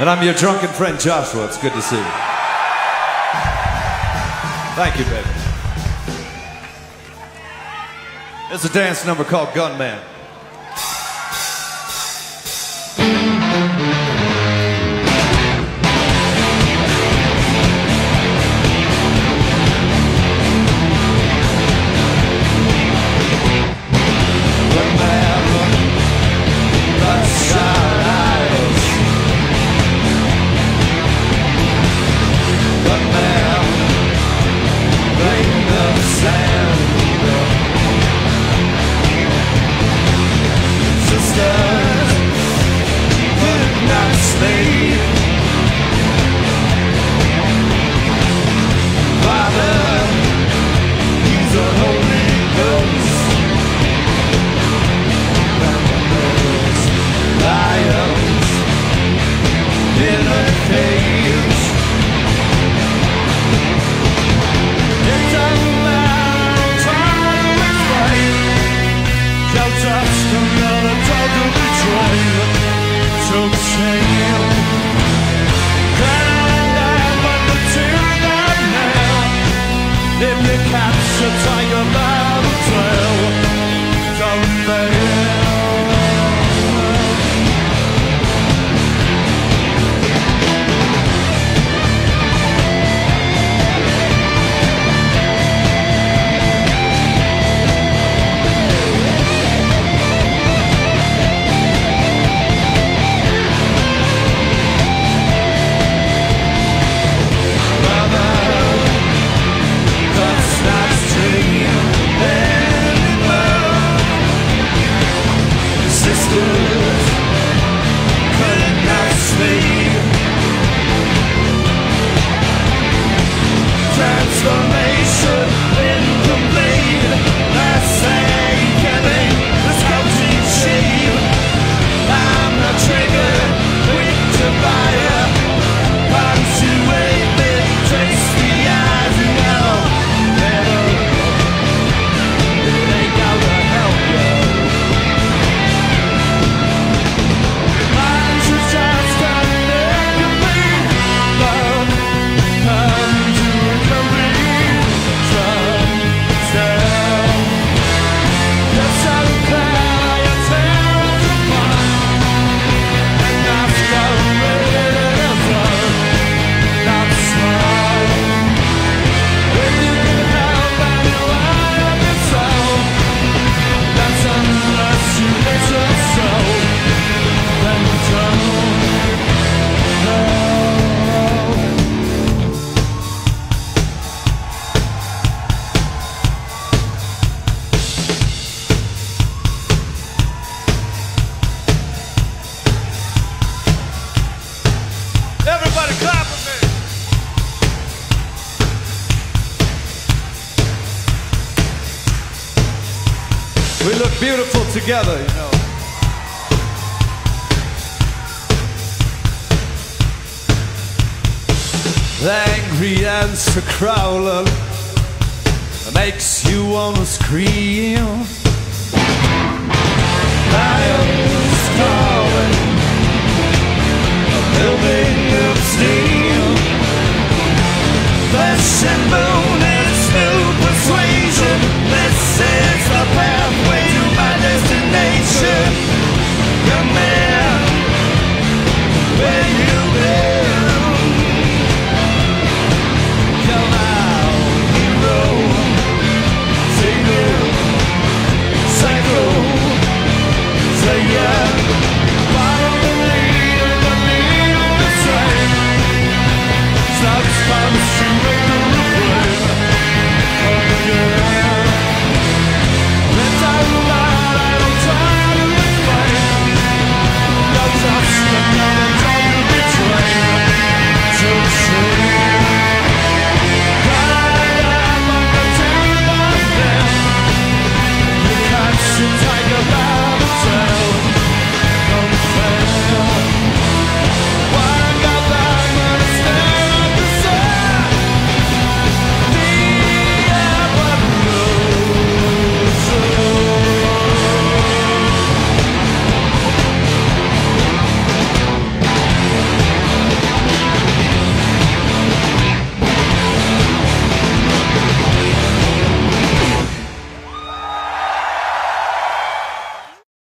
And I'm your drunken friend, Joshua. It's good to see you. Thank you, baby. It's a dance number called Gunman. Together, you know. Angry ants crawling makes you wanna scream. Lion.